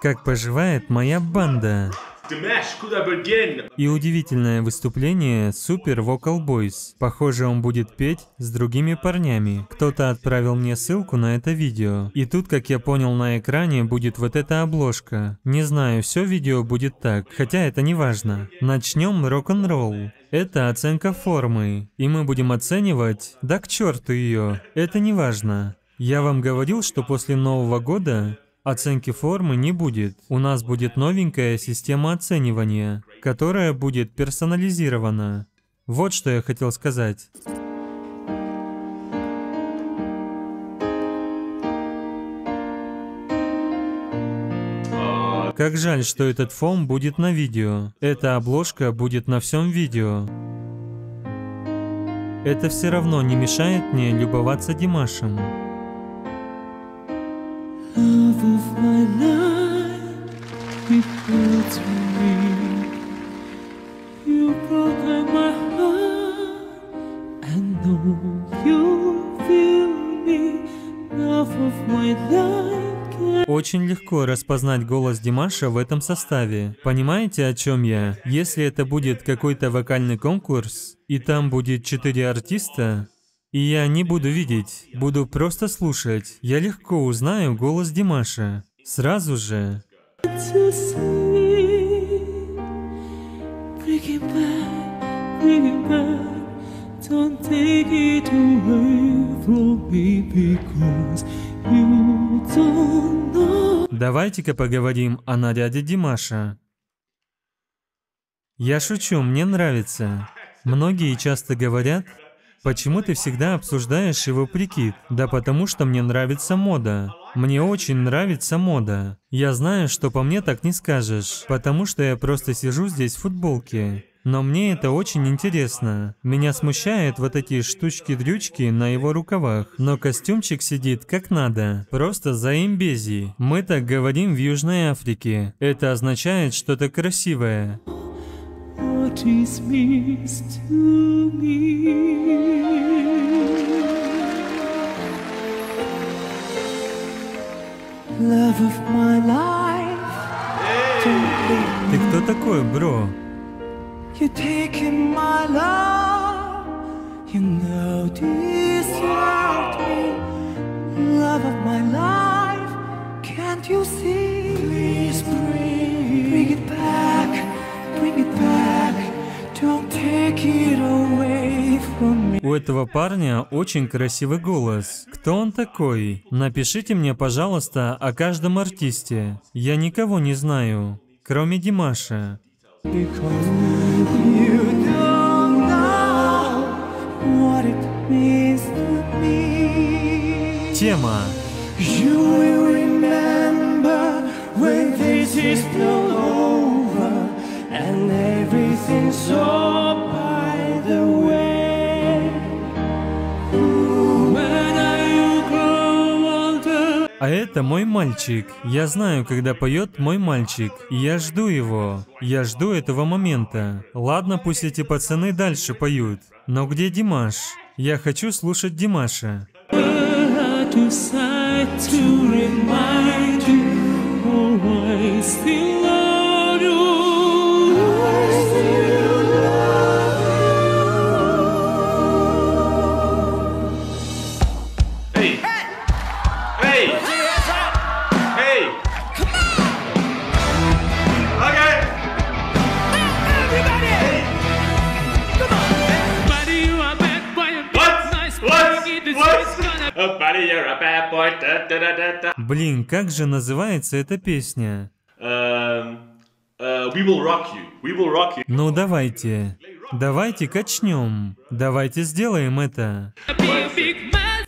Как поживает моя банда? И удивительное выступление Супер Vocal Boys. Похоже, он будет петь с другими парнями. Кто-то отправил мне ссылку на это видео. И тут, как я понял, на экране будет вот эта обложка. Не знаю, все видео будет так, хотя это не важно. Начнем рок-н-ролл. Это оценка формы. И мы будем оценивать... Да к черту ее. Это не важно. Я вам говорил, что после Нового года... Оценки формы не будет. У нас будет новенькая система оценивания, которая будет персонализирована. Вот что я хотел сказать. Как жаль, что этот фон будет на видео. Эта обложка будет на всем видео. Это все равно не мешает мне любоваться Димашем. Очень легко распознать голос Димаша в этом составе. Понимаете, о чем я? Если это будет какой-то вокальный конкурс, и там будет 4 артиста... И я не буду видеть, буду просто слушать. Я легко узнаю голос Димаша. Сразу же. Давайте-ка поговорим о наряде Димаша. Я шучу, мне нравится. Многие часто говорят... Почему ты всегда обсуждаешь его прикид? Да потому что мне нравится мода. Мне очень нравится мода. Я знаю, что по мне так не скажешь, потому что я просто сижу здесь в футболке. Но мне это очень интересно. Меня смущают вот эти штучки-дрючки на его рукавах. Но костюмчик сидит как надо. Просто заимбези. Мы так говорим в Южной Африке. Это означает что-то красивое. Ты кто такой, бро? У этого парня очень красивый голос. Кто он такой? Напишите мне, пожалуйста, о каждом артисте. Я никого не знаю, кроме Димаша. Тема. А это мой мальчик. Я знаю, когда поет мой мальчик. И я жду его. Я жду этого момента. Ладно, пусть эти пацаны дальше поют. Но где Димаш? Я хочу слушать Димаша. Блин, как же называется эта песня? We will rock you. We will rock you. Ну давайте. Давайте качнем. Давайте сделаем это.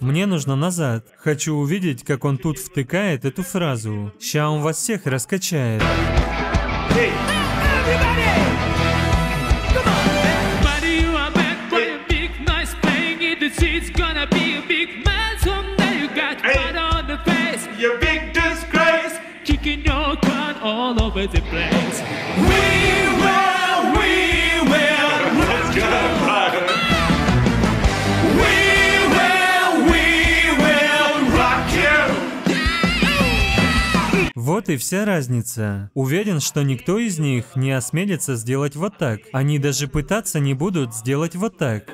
Мне нужно назад. Хочу увидеть, как он тут втыкает эту фразу. Ща он вас всех раскачает. Hey. Вот Вот и вся разница. Уверен, что никто из них не осмелится сделать вот так. Они даже пытаться не будут сделать вот так.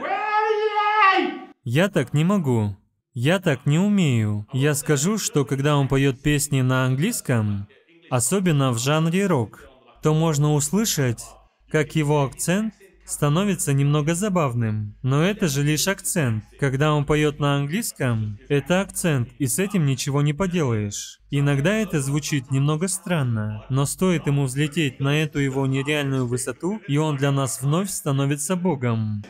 Я так не могу. Я так не умею. Я скажу, что когда он поет песни на английском, особенно в жанре рок, то можно услышать, как его акцент становится немного забавным. Но это же лишь акцент. Когда он поет на английском, это акцент, и с этим ничего не поделаешь. Иногда это звучит немного странно, но стоит ему взлететь на эту его нереальную высоту, и он для нас вновь становится богом.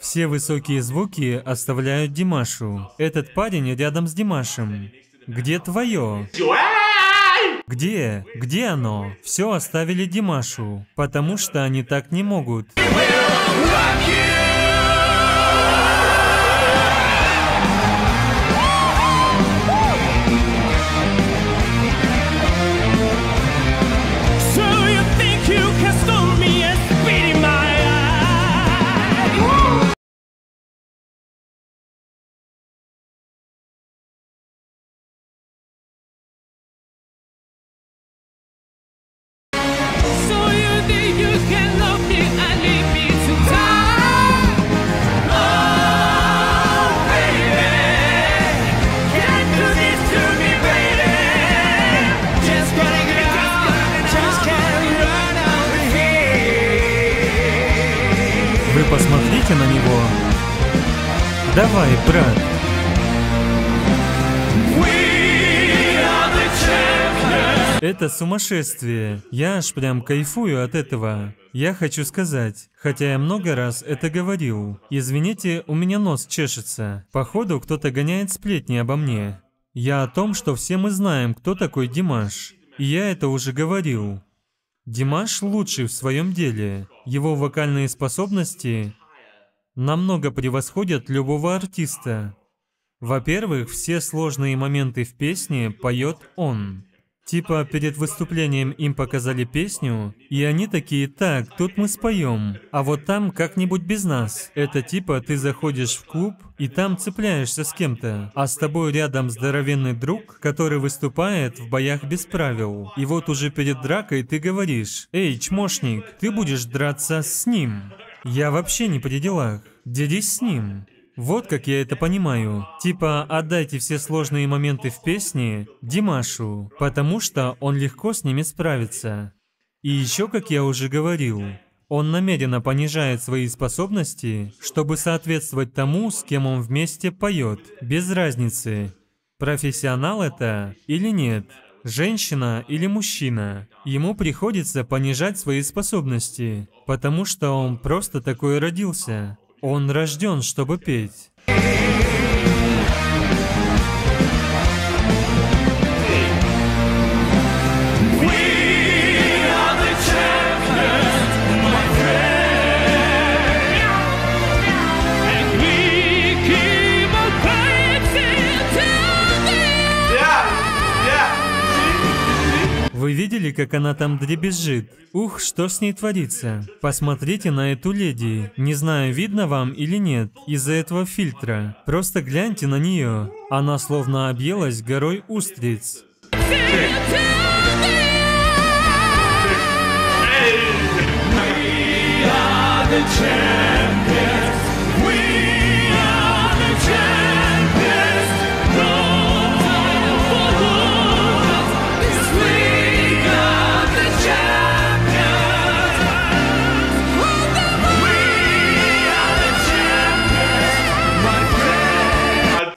Все высокие звуки оставляют Димашу. Этот парень рядом с Димашем. Где твое? Где? Где оно? Все оставили Димашу, потому что они так не могут. Вы посмотрите на него. Давай, брат. Это сумасшествие. Я аж прям кайфую от этого. Я хочу сказать, хотя я много раз это говорил. Извините, у меня нос чешется. Походу, кто-то гоняет сплетни обо мне. Я о том, что все мы знаем, кто такой Димаш. И я это уже говорил. Димаш лучший в своем деле. Его вокальные способности намного превосходят любого артиста. Во-первых, все сложные моменты в песне поет он. Типа перед выступлением им показали песню, и они такие: так, тут мы споем, а вот там как-нибудь без нас. Это типа ты заходишь в клуб, и там цепляешься с кем-то, а с тобой рядом здоровенный друг, который выступает в боях без правил. И вот уже перед дракой ты говоришь: «Эй, чмошник, ты будешь драться с ним». Я вообще не при делах. Дерись с ним. Вот как я это понимаю. Типа отдайте все сложные моменты в песне Димашу, потому что он легко с ними справится. И еще, как я уже говорил, он намеренно понижает свои способности, чтобы соответствовать тому, с кем он вместе поет. Без разницы, профессионал это или нет, женщина или мужчина. Ему приходится понижать свои способности, потому что он просто такой родился. Он рожден, чтобы петь. Вы видели, как она там дребезжит? Ух, что с ней творится? Посмотрите на эту леди. Не знаю, видно вам или нет из-за этого фильтра. Просто гляньте на нее. Она словно объелась горой устриц.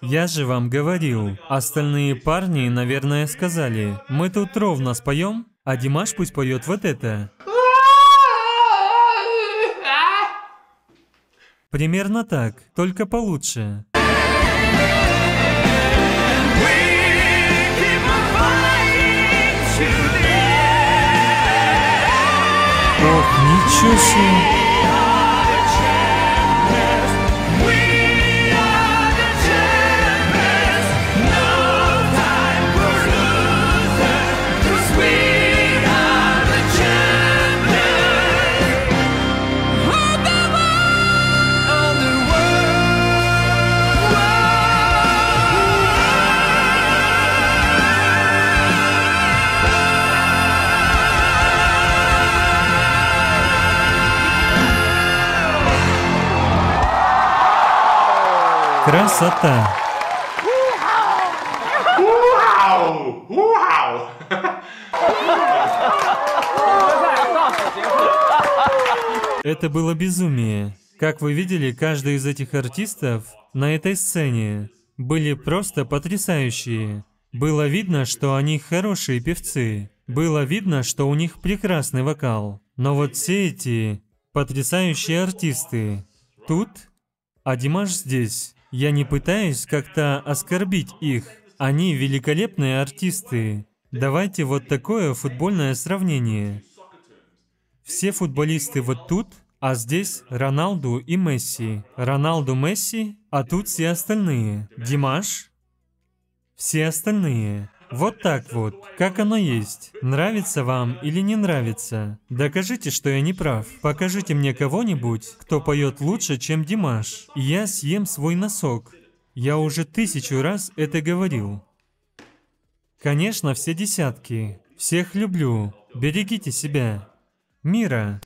Я же вам говорил, остальные парни, наверное, сказали: мы тут ровно споем, а Димаш пусть поет вот это. Примерно так, только получше. чувствую. Красота! Вау! Вау! Это было безумие. Как вы видели, каждый из этих артистов на этой сцене были просто потрясающие. Было видно, что они хорошие певцы. Было видно, что у них прекрасный вокал. Но вот все эти потрясающие артисты тут, а Димаш здесь. Я не пытаюсь как-то оскорбить их. Они великолепные артисты. Давайте вот такое футбольное сравнение. Все футболисты вот тут, а здесь Роналду и Месси. Роналду, Месси, а тут все остальные. Димаш, все остальные. Вот так вот, как оно есть. Нравится вам или не нравится? Докажите, что я не прав. Покажите мне кого-нибудь, кто поет лучше, чем Димаш. И я съем свой носок. Я уже 1000 раз это говорил. Конечно, все десятки. Всех люблю. Берегите себя. Мира.